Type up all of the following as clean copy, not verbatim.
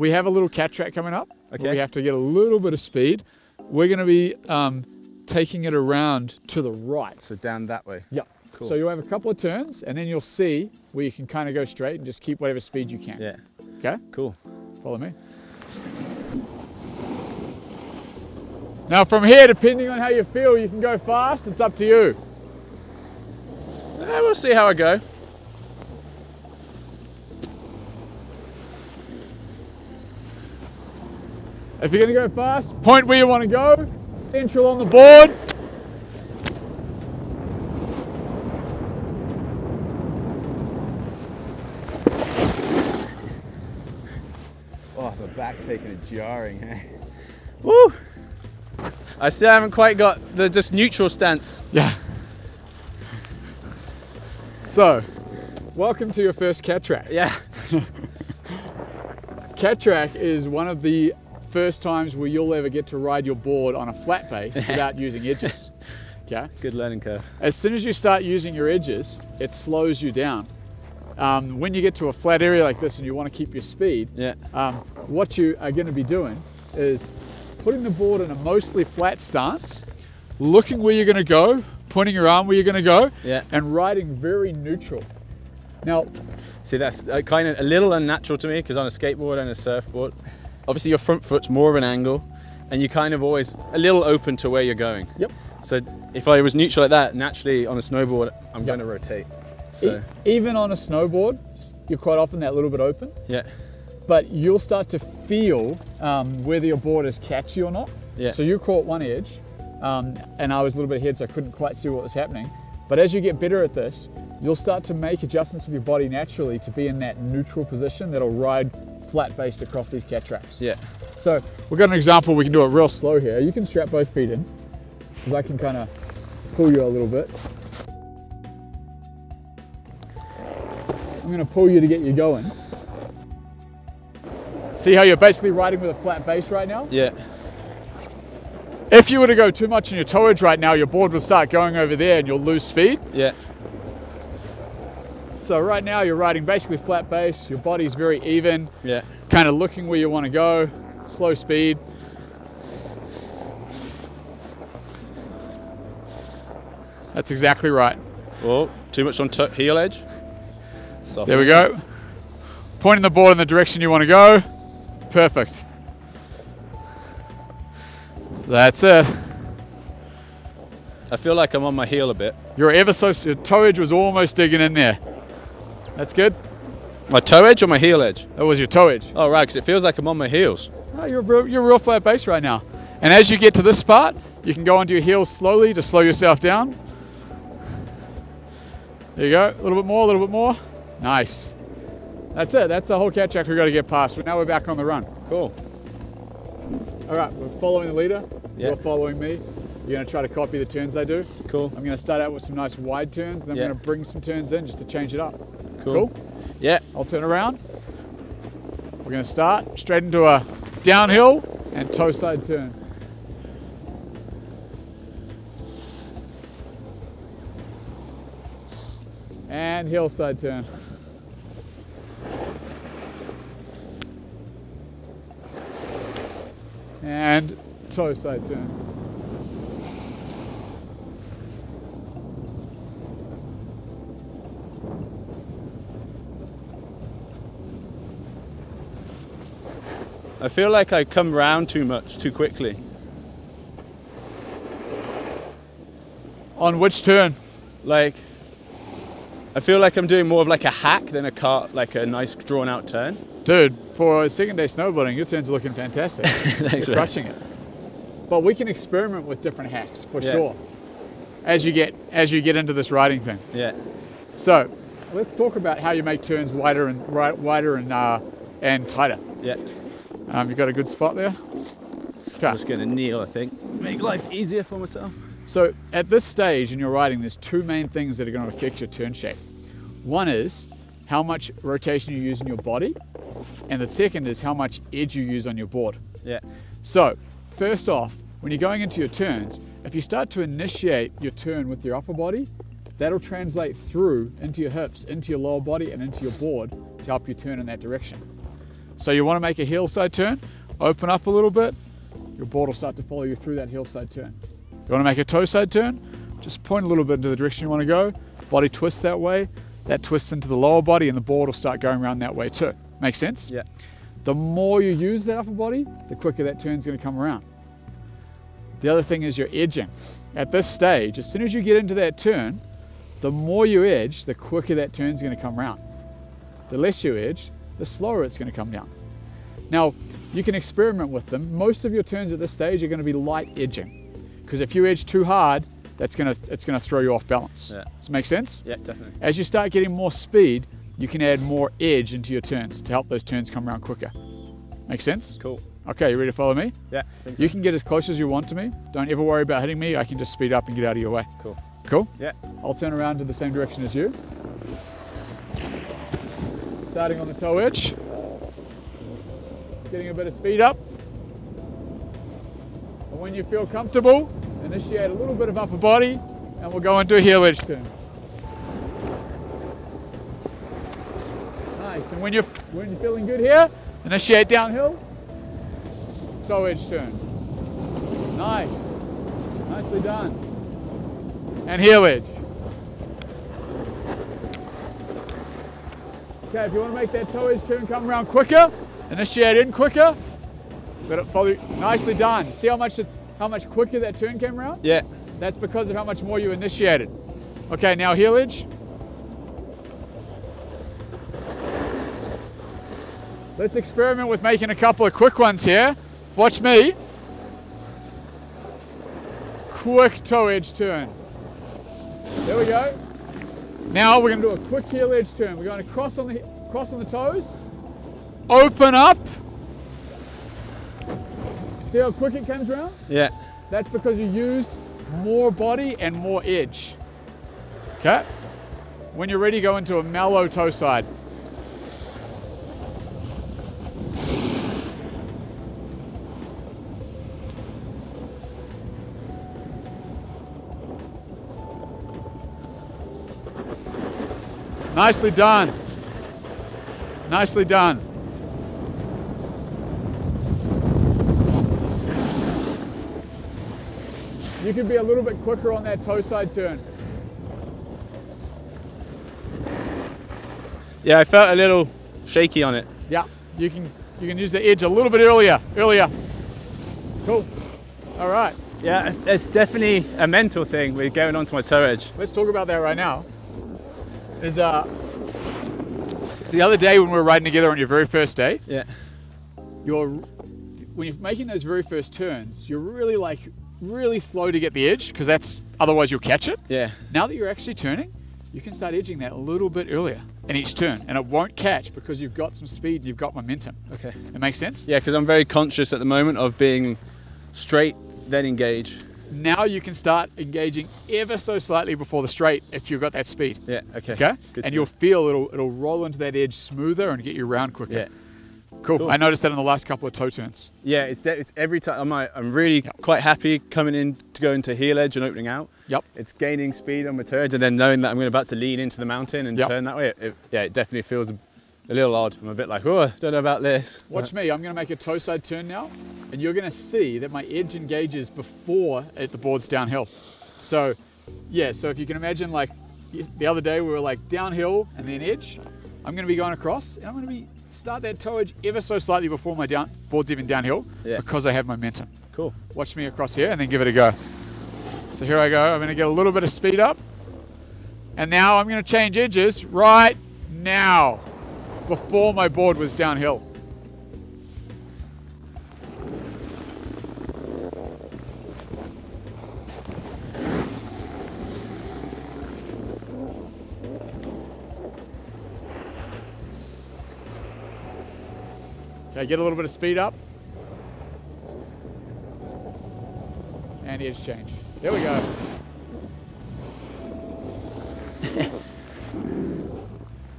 We have a little cat track coming up. Okay. Where we have to get a little bit of speed. We're going to be taking it around to the right. So down that way? Yep. Cool. So you'll have a couple of turns and then you'll see where you can kind of go straight and just keep whatever speed you can. Yeah. Okay? Cool. Follow me. Now from here, depending on how you feel, you can go fast. It's up to you. We'll see how I go. If you're going to go fast, point where you want to go. Central on the board. Oh, the back's taking a jarring, eh? Woo! I still haven't quite got the just neutral stance. Yeah. So, welcome to your first cat track. Yeah. Cat track is one of the first times where you'll ever get to ride your board on a flat base without using edges. Okay. Good learning curve. As soon as you start using your edges, it slows you down. When you get to a flat area like this and you want to keep your speed, yeah. What you are going to be doing is putting the board in a mostly flat stance, looking where you're going to go, pointing your arm where you're going to go, yeah. and riding very neutral. Now, see, that's kind of a little unnatural to me because on a skateboard and a surfboard, obviously your front foot's more of an angle and you're kind of always a little open to where you're going. Yep. So if I was neutral like that, naturally on a snowboard, I'm yep. going to rotate. So. Even on a snowboard, you're quite often that little bit open. Yeah. But you'll start to feel whether your board is catchy or not. Yeah. So you caught one edge and I was a little bit ahead, so I couldn't quite see what was happening. But as you get better at this, you'll start to make adjustments with your body naturally to be in that neutral position that'll ride flat based across these cat tracks. Yeah. So we've got an example, we can do it real slow here. You can strap both feet in because I can kind of pull you a little bit. I'm going to pull you to get you going. See how you're basically riding with a flat base right now? Yeah. If you were to go too much in your toe edge right now, your board will start going over there and you'll lose speed. Yeah. So right now you're riding basically flat base, your body's very even, yeah. kind of looking where you want to go, slow speed. That's exactly right. Oh, too much on heel edge. Soft there we go. Pointing the board in the direction you want to go. Perfect. That's it. I feel like I'm on my heel a bit. You're ever so, your toe edge was almost digging in there. That's good. My toe edge or my heel edge? That was your toe edge. Oh, right, because it feels like I'm on my heels. Oh, you're a real flat base right now. And as you get to this part, you can go onto your heels slowly to slow yourself down. There you go. A little bit more, a little bit more. Nice. That's it. That's the whole cat track we've got to get past. But now we're back on the run. Cool. All right, we're following the leader. Yep. You're following me. You're going to try to copy the turns I do. Cool. I'm going to start out with some nice wide turns, then I'm yep. going to bring some turns in just to change it up. Cool. Cool? Yeah. I'll turn around. We're going to start straight into a downhill and toe side turn. And hillside turn. And toe side turn. I feel like I come round too much, too quickly. On which turn? Like, I feel like I'm doing more of like a hack than a cart, like a nice drawn out turn. Dude, for a second day snowboarding, your turns are looking fantastic. Thanks, you're crushing it. But we can experiment with different hacks for yeah. sure. As you get into this riding thing. Yeah. So, let's talk about how you make turns wider and tighter. Yeah. You got a good spot there? Okay. I'm just going to kneel, I think. Make life easier for myself. So at this stage in your riding, there's two main things that are going to affect your turn shape. One is how much rotation you use in your body, and the second is how much edge you use on your board. Yeah. So first off, when you're going into your turns, if you start to initiate your turn with your upper body, that'll translate through into your hips, into your lower body, and into your board to help you turn in that direction. So you want to make a hillside turn, open up a little bit, your board will start to follow you through that hillside turn. You want to make a toe side turn, just point a little bit into the direction you want to go, body twists that way, that twists into the lower body and the board will start going around that way too. Make sense? Yeah. The more you use that upper body, the quicker that turn's going to come around. The other thing is your edging. At this stage, as soon as you get into that turn, the more you edge, the quicker that turn's going to come around. The less you edge, the slower it's going to come down. Now, you can experiment with them. Most of your turns at this stage are going to be light edging, because if you edge too hard, it's going to throw you off balance. Yeah. Does it make sense? Yeah, definitely. As you start getting more speed, you can add more edge into your turns to help those turns come around quicker. Make sense? Cool. Okay, you ready to follow me? Yeah. So. You can get as close as you want to me. Don't ever worry about hitting me. I can just speed up and get out of your way. Cool. Cool? Yeah. I'll turn around to the same direction as you. Starting on the toe edge. Getting a bit of speed up. And when you feel comfortable, initiate a little bit of upper body and we'll go into a heel edge turn. Nice, and when you're feeling good here, initiate downhill, toe edge turn. Nice, nicely done. And heel edge. Okay, if you want to make that toe edge turn come around quicker, initiate in quicker, let it follow you. Nicely done. See how much quicker that turn came around? Yeah. That's because of how much more you initiated. Okay, now heel edge. Let's experiment with making a couple of quick ones here. Watch me. Quick toe edge turn. There we go. Now we're going to do a quick heel edge turn. We're going to cross on the toes. Open up. See how quick it comes around? Yeah. That's because you used more body and more edge. Okay. When you're ready, go into a mellow toe side. Nicely done. Nicely done. You can be a little bit quicker on that toe side turn. Yeah, I felt a little shaky on it. Yeah, you can use the edge a little bit earlier. Cool. All right. Yeah, it's definitely a mental thing with going onto my toe edge. Let's talk about that right now. Is the other day when we were riding together on your very first day. Yeah. When you're making those very first turns, you're really slow to get the edge, because that's otherwise you'll catch it. Yeah. Now that you're actually turning, you can start edging that a little bit earlier in each turn, and it won't catch because you've got some speed, you've got momentum. Okay. It makes sense? Yeah, because I'm very conscious at the moment of being straight, then engage. Now you can start engaging ever so slightly before the straight if you've got that speed. Yeah, okay. Okay? Good. And you'll feel it'll roll into that edge smoother and get you round quicker. Yeah. Cool. I noticed that on the last couple of toe turns. Yeah, it's every time I'm really quite happy coming in to go into heel edge and opening out. Yep. It's gaining speed on my toe edge and then knowing that I'm about to lean into the mountain and turn that way. It definitely feels a little odd. I'm a bit like, oh, I don't know about this. Watch me. I'm going to make a toe side turn now, and you're going to see that my edge engages before the board's downhill. So, yeah. So if you can imagine, like the other day, we were like downhill and then edge. I'm going to be going across, and I'm going to be start that toe edge ever so slightly before my board's even downhill, because I have momentum. Cool. Watch me across here and then give it a go. So here I go. I'm going to get a little bit of speed up. And now I'm going to change edges right now before my board was downhill. Okay, get a little bit of speed up. And edge change. There we go.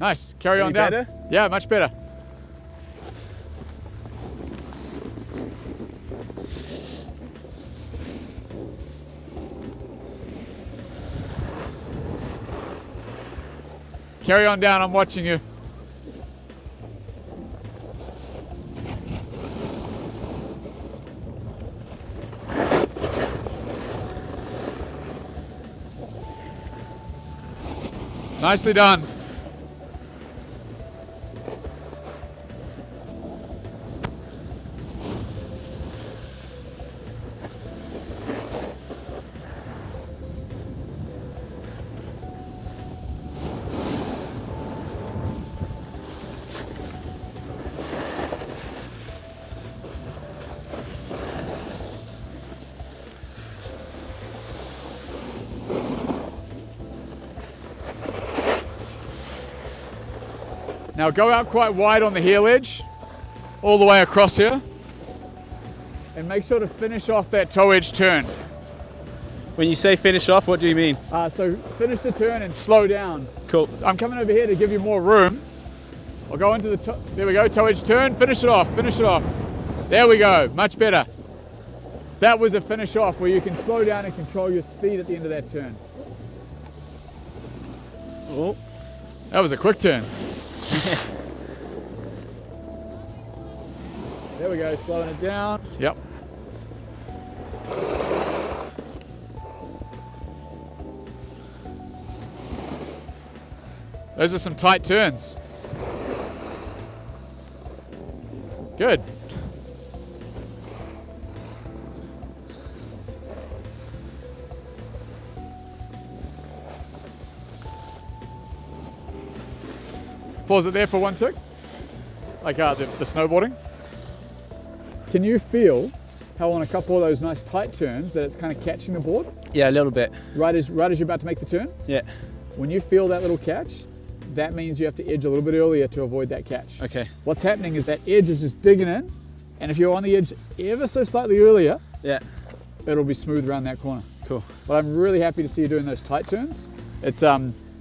Nice, carry on down. Better? Yeah, much better. Carry on down, I'm watching you. Nicely done. Now go out quite wide on the heel edge, all the way across here, and make sure to finish off that toe edge turn. When you say finish off, what do you mean? So finish the turn and slow down. Cool. I'm coming over here to give you more room. I'll go into the toe, there we go, toe edge turn, finish it off, finish it off. There we go, much better. That was a finish off where you can slow down and control your speed at the end of that turn. Oh, that was a quick turn. There we go, slowing it down. Yep. Those are some tight turns. Good. Pause it there for one tick, like the snowboarding. Can you feel how on a couple of those nice tight turns that it's kind of catching the board? Yeah, a little bit. Right as you're about to make the turn? Yeah. When you feel that little catch, that means you have to edge a little bit earlier to avoid that catch. Okay. What's happening is that edge is just digging in, and if you're on the edge ever so slightly earlier, yeah, it'll be smooth around that corner. Cool. But I'm really happy to see you doing those tight turns. It's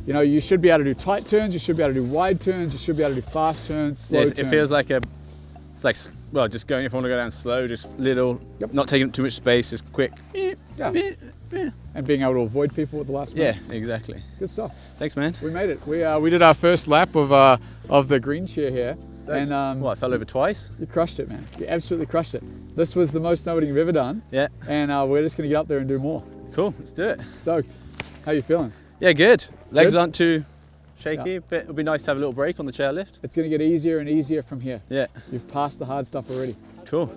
you know, you should be able to do tight turns, you should be able to do wide turns, you should be able to do fast turns, slow turns. It feels like a, it's like, well, just going, if I want to go down slow, just little, yep, not taking too much space, just quick. Yeah. And being able to avoid people at the last minute. Yeah, exactly. Good stuff. Thanks, man. We made it. We did our first lap of the green chair here. And, I fell over twice? You crushed it, man. You absolutely crushed it. This was the most snowboarding you've ever done. Yeah. And we're just going to get up there and do more. Cool, let's do it. Stoked. How you feeling? Yeah, good. Legs aren't too shaky, but it'll be nice to have a little break on the chairlift. It's going to get easier and easier from here. Yeah. You've passed the hard stuff already. Cool.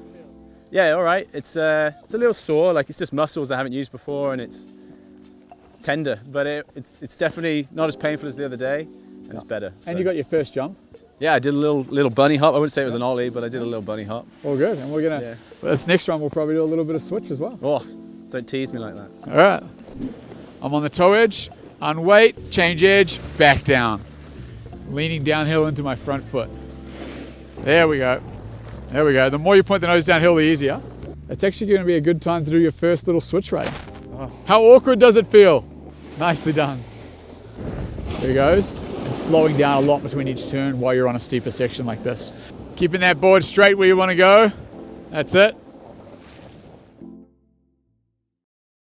Yeah, all right. It's a little sore, like it's just muscles I haven't used before and it's tender, but it's definitely not as painful as the other day and it's better. So. And you got your first jump. Yeah, I did a little bunny hop. I wouldn't say it was an ollie, but I did a little bunny hop. All good. And we're going to, this next run, we'll probably do a little bit of switch as well. Oh, don't tease me like that. All right. I'm on the toe edge. Unweight, change edge, back down. Leaning downhill into my front foot. There we go. There we go. The more you point the nose downhill, the easier. It's actually going to be a good time to do your first little switch ride. Oh. How awkward does it feel? Nicely done. There he goes. And slowing down a lot between each turn while you're on a steeper section like this. Keeping that board straight where you want to go. That's it.